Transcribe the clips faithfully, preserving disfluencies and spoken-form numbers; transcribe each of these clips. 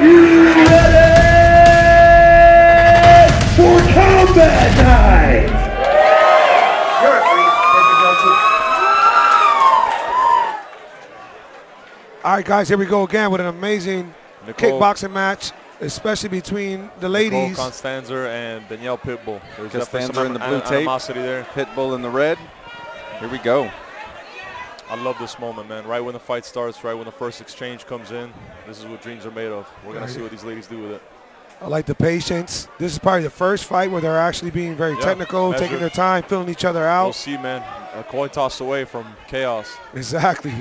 Are you ready for Combat Night? You're a freak. All right, guys, here we go again with an amazing Nicole kickboxing match, especially between the ladies. Nicole Konstanzer and Danielle Pitbull. There's Konstanzer in the blue tape, animosity there. Pitbull in the red. Here we go. I love this moment, man. Right when the fight starts, right when the first exchange comes in, this is what dreams are made of. We're going to see what these ladies do with it. I like the patience. This is probably the first fight where they're actually being very yeah, technical, measured. Taking their time, filling each other out. We'll see, man. A coin toss away from chaos. Exactly.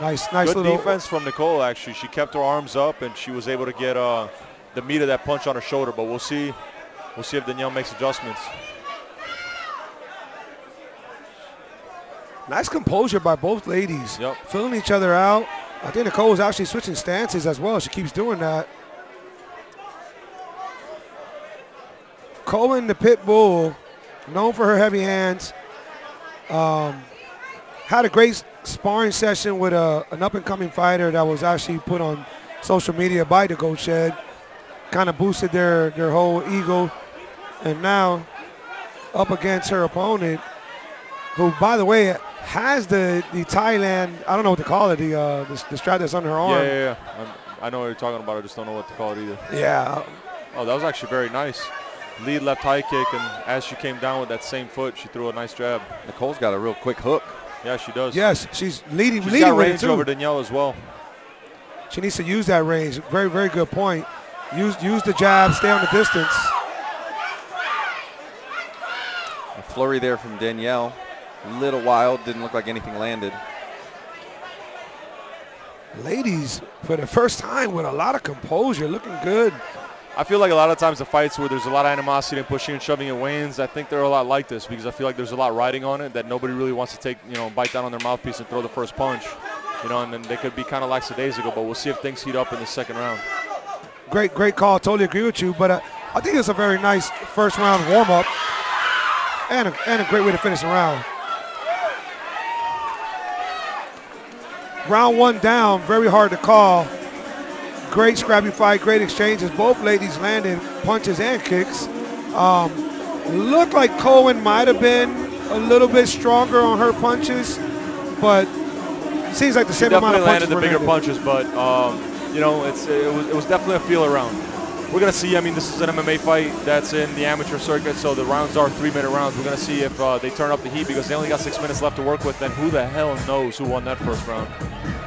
Nice, nice good little defense from Nicole, actually. She kept her arms up, and she was able to get uh, the meat of that punch on her shoulder. But we'll see, we'll see if Danielle makes adjustments. Nice composure by both ladies. Yep. Filling each other out. I think Nicole is actually switching stances as well. She keeps doing that. Cohen, the pit bull, known for her heavy hands, um, had a great sparring session with a, an up-and-coming fighter that was actually put on social media by the Gold Shed. Kind of boosted their, their whole ego. And now up against her opponent, who, by the way, has the, the Thailand, I don't know what to call it, the, uh, the, the strap that's on her arm. Yeah, yeah, yeah. I'm, I know what you're talking about. I just don't know what to call it either. Yeah. Oh, that was actually very nice. Lead left high kick, and as she came down with that same foot, she threw a nice jab. Nicole's got a real quick hook. Yeah, she does. Yes, she's leading, she's leading got range too. Over Danielle as well. She needs to use that range. Very, very good point. Use, use the jab, stay on the distance. A flurry there from Danielle. A little wild, didn't look like anything landed. Ladies, for the first time, with a lot of composure, looking good. I feel like a lot of times the fights where there's a lot of animosity and pushing and shoving and wins, I think they're a lot like this because I feel like there's a lot riding on it that nobody really wants to take, you know, bite down on their mouthpiece and throw the first punch. You know, and then they could be kind of lackadaisical, but we'll see if things heat up in the second round. Great, great call. Totally agree with you, but uh, I think it's a very nice first round warm-up and a, and a great way to finish the round. Round one down, very hard to call. Great scrappy fight, great exchanges. Both ladies landed punches and kicks. Um, looked like Cohen might have been a little bit stronger on her punches, but it seems like the same amount of punches. Definitely landed the bigger landed. punches, but um, you know, it's it was, it was definitely a feel around. We're gonna see. I mean, this is an M M A fight that's in the amateur circuit, so the rounds are three-minute rounds. We're gonna see if uh, they turn up the heat because they only got six minutes left to work with. Then who the hell knows who won that first round?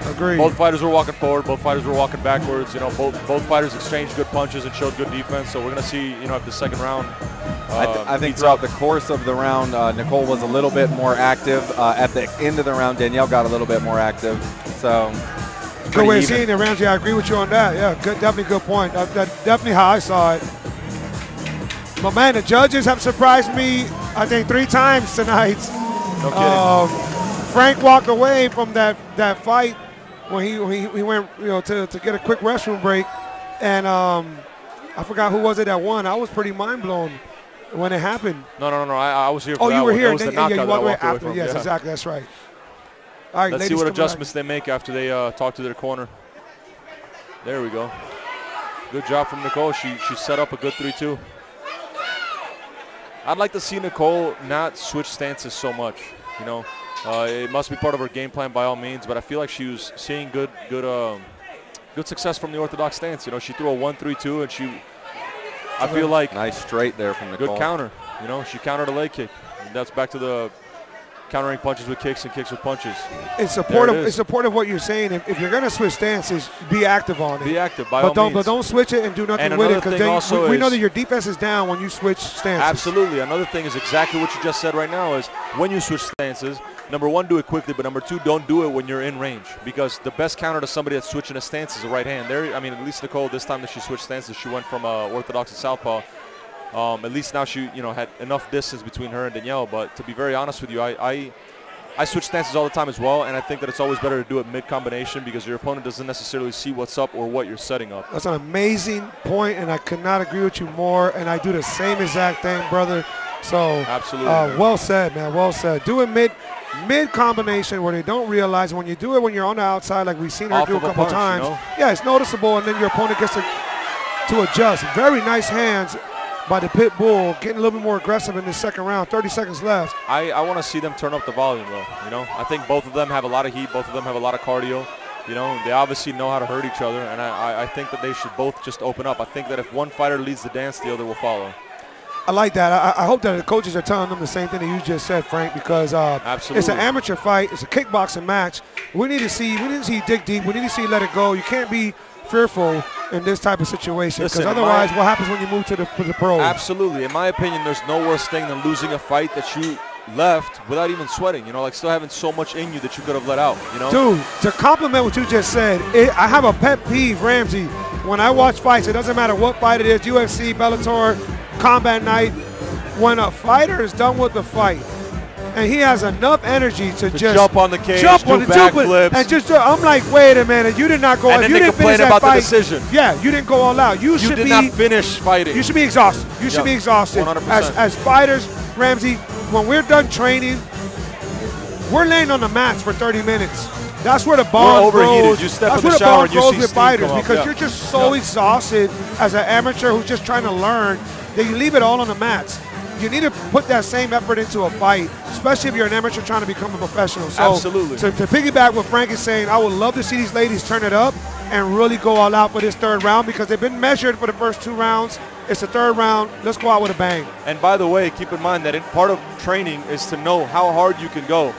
Agreed. Both fighters were walking forward. Both fighters were walking backwards. You know, both both fighters exchanged good punches and showed good defense. So we're gonna see, you know, if the second round. Uh, I, th I think throughout up. the course of the round, uh, Nicole was a little bit more active. Uh, at the end of the round, Danielle got a little bit more active. So. Good way of seeing it, Ramsey. I agree with you on that. Yeah, good, definitely good point. That, that's definitely how I saw it. But, man, the judges have surprised me, I think, three times tonight. No kidding. Um, Frank walked away from that, that fight when he, when he, he went you know, to, to get a quick restroom break. And um, I forgot who was it that won. I was pretty mind-blown when it happened. No, no, no, no. I, I was here for oh, that Oh, you were one. here. That was the knockout yeah, you walked away after. Away from. Yes, yeah. exactly. That's right. All right, let's see what adjustments they make after they uh, talk to their corner. There we go. Good job from Nicole. She, she set up a good three two. I'd like to see Nicole not switch stances so much. You know, uh, it must be part of her game plan by all means, but I feel like she was seeing good good um, good success from the orthodox stance. You know, she threw a one three two, and she, I feel like. Nice straight there from Nicole. Good counter. You know, she countered a leg kick. And that's back to the countering punches with kicks and kicks with punches. It's support of, it it's support of what you're saying. If, if you're going to switch stances, be active on it. Be active, by but all don't, means. But don't switch it and do nothing and with it, because we, we know that your defense is down when you switch stances. Absolutely. Another thing is exactly what you just said right now is when you switch stances, number one, do it quickly, but number two, don't do it when you're in range, because the best counter to somebody that's switching a stance is a right hand. There, I mean, at least Nicole, this time that she switched stances, she went from uh, orthodox to southpaw. Um, at least now she, you know, had enough distance between her and Danielle. But to be very honest with you, I, I, I switch stances all the time as well, and I think that it's always better to do it mid-combination because your opponent doesn't necessarily see what's up or what you're setting up. That's an amazing point, and I could not agree with you more. And I do the same exact thing, brother. So, absolutely. Uh, well said, man. Well said. Do it mid mid combination where they don't realize. When you do it when you're on the outside, like we've seen her off do a couple punch, times. You know? Yeah, it's noticeable, and then your opponent gets to to adjust. Very nice hands by the pit bull, getting a little bit more aggressive in the second round. thirty seconds left. I, I want to see them turn up the volume, though. You know, I think both of them have a lot of heat. Both of them have a lot of cardio. You know, they obviously know how to hurt each other, and I, I think that they should both just open up. I think that if one fighter leads the dance, the other will follow. I like that. I, I hope that the coaches are telling them the same thing that you just said, Frank, because uh, it's an amateur fight. It's a kickboxing match. We need to see. We need to see dig deep. We need to see let it go. You can't be fearful in this type of situation, because otherwise my, what happens when you move to the, to the pros? Absolutely. In my opinion, there's no worse thing than losing a fight that you left without even sweating, you know, like still having so much in you that you could have let out, you know? Dude, to compliment what you just said, it, I have a pet peeve, Ramsey. When I watch fights, it doesn't matter what fight it is, U F C, Bellator, Combat Night, when a fighter is done with the fight, and he has enough energy to, to just jump on the cage, jump on the backflips, and just. I'm like, wait a minute, you did not go. And then you they didn't complain about fight, the decision. Yeah, you didn't go all out. You, you should did be, not finish fighting. You should be exhausted. You yep. should be exhausted. one hundred percent. As as fighters, Ramsey, when we're done training, we're laying on the mats for thirty minutes. That's where the bond grows. We're overheated. You step That's in the shower and you see with fighters because yep. you're just so yep. exhausted as an amateur who's just trying to learn that you leave it all on the mats. You need to put that same effort into a fight, especially if you're an amateur trying to become a professional. So absolutely. To, to piggyback what Frank is saying, I would love to see these ladies turn it up and really go all out for this third round because they've been measured for the first two rounds. It's the third round. Let's go out with a bang. And by the way, keep in mind that in part of training is to know how hard you can go.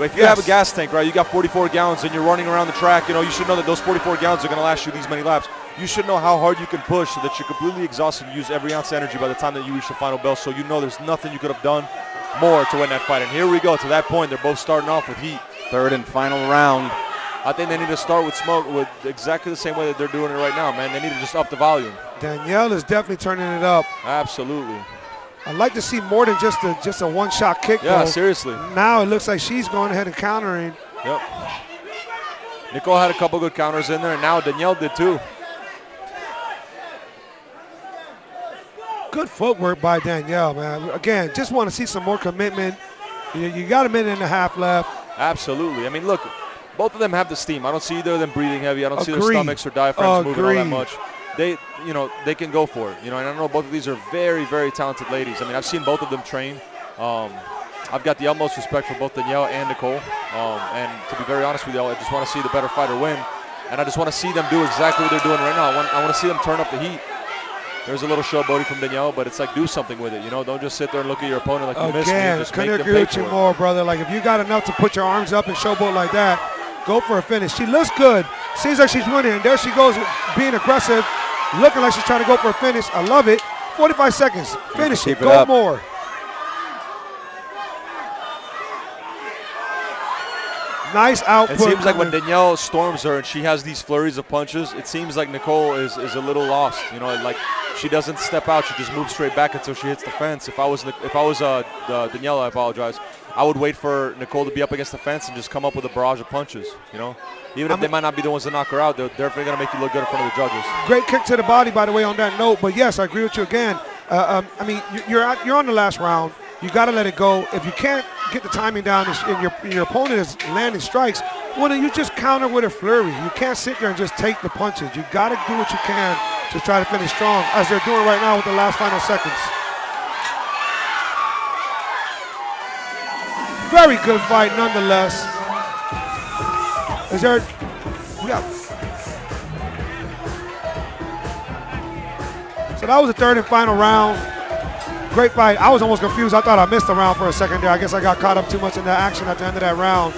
If you yes. have a gas tank, right, you got forty-four gallons and you're running around the track, you know, you should know that those forty-four gallons are going to last you these many laps. You should know how hard you can push so that you're completely exhausted and use every ounce of energy by the time that you reach the final bell, so you know there's nothing you could have done more to win that fight. And here we go. To that point, they're both starting off with heat. Third and final round. I think they need to start with smoke with exactly the same way that they're doing it right now, man. They need to just up the volume. Danielle is definitely turning it up. Absolutely. I'd like to see more than just a, just a one-shot kick, Yeah, though. Seriously. Now it looks like she's going ahead and countering. Yep. Nicole had a couple good counters in there, and now Danielle did too. Good footwork by Danielle, man. Again, just want to see some more commitment. You, you got a minute and a half left. Absolutely. I mean, look, both of them have the steam. I don't see either of them breathing heavy. I don't Agreed. see their stomachs or diaphragms Agreed. moving all that much. They, you know, they can go for it. You know, and I know both of these are very, very talented ladies. I mean, I've seen both of them train. Um, I've got the utmost respect for both Danielle and Nicole. Um, and to be very honest with y'all, I just want to see the better fighter win. And I just want to see them do exactly what they're doing right now. I want, I want to see them turn up the heat. There's a little showboating from Danielle, but it's like do something with it, you know? Don't just sit there and look at your opponent like you Again, missed me. Again, couldn't agree with you more, brother. Like, if you got enough to put your arms up and showboat like that, go for a finish. She looks good. Seems like she's winning, and there she goes being aggressive, looking like she's trying to go for a finish. I love it. forty-five seconds. Finish it. Go more. Nice output. It seems like when Danielle storms her and she has these flurries of punches, it seems like Nicole is, is a little lost. You know, like she doesn't step out. She just moves straight back until she hits the fence. If I was, if I was uh, uh, Danielle, I apologize. I would wait for Nicole to be up against the fence and just come up with a barrage of punches, you know. Even if I'm they might not be the ones to knock her out, they're definitely going to make you look good in front of the judges. Great kick to the body, by the way, on that note. But, yes, I agree with you again. Uh, um, I mean, you're, out, you're on the last round. You got to let it go. If you can't get the timing down and your, your opponent is landing strikes, well, then you just counter with a flurry. You can't sit there and just take the punches. You got to do what you can to try to finish strong, as they're doing right now with the last final seconds. Very good fight nonetheless. Is there, we got, so that was the third and final round. Great fight. I was almost confused. I thought I missed the round for a second there. I guess I got caught up too much in the action at the end of that round.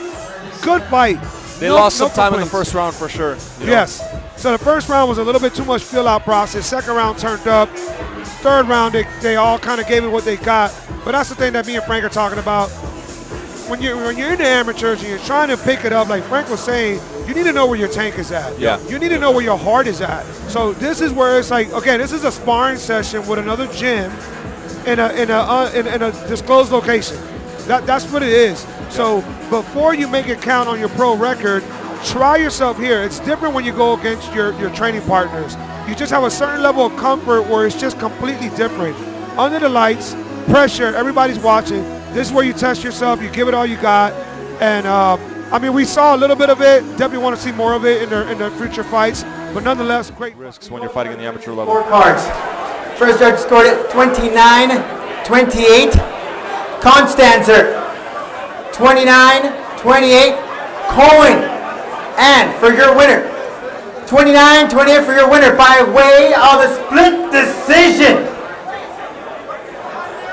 Good fight. They no, lost no some time in the first round for sure. You yes. Know. So the first round was a little bit too much fill-out process. Second round turned up. Third round, they, they all kind of gave it what they got. But that's the thing that me and Frank are talking about. When you're, when you're in the amateurs and you're trying to pick it up, like Frank was saying, you need to know where your tank is at. Yeah. You need to know where your heart is at. So this is where it's like, okay, this is a sparring session with another gym. In a, in, a, uh, in, in a disclosed location. That, that's what it is. So before you make it count on your pro record, try yourself here. It's different when you go against your, your training partners. You just have a certain level of comfort where it's just completely different. Under the lights, pressure. Everybody's watching. This is where you test yourself. You give it all you got. And, uh, I mean, we saw a little bit of it. Definitely want to see more of it in their, in their future fights. But nonetheless, great risks when you're fighting in the amateur level. Four cards. First judge scored it twenty-nine twenty-eight. Konstanzer, twenty-nine twenty-eight. Cohen, and for your winner, twenty-nine twenty-eight for your winner by way of the split decision,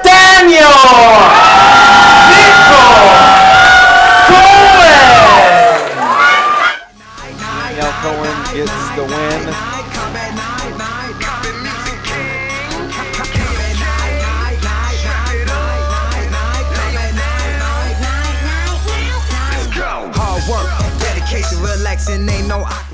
Danielle Cohen gets the win. Hard work, dedication, relaxing, ain't no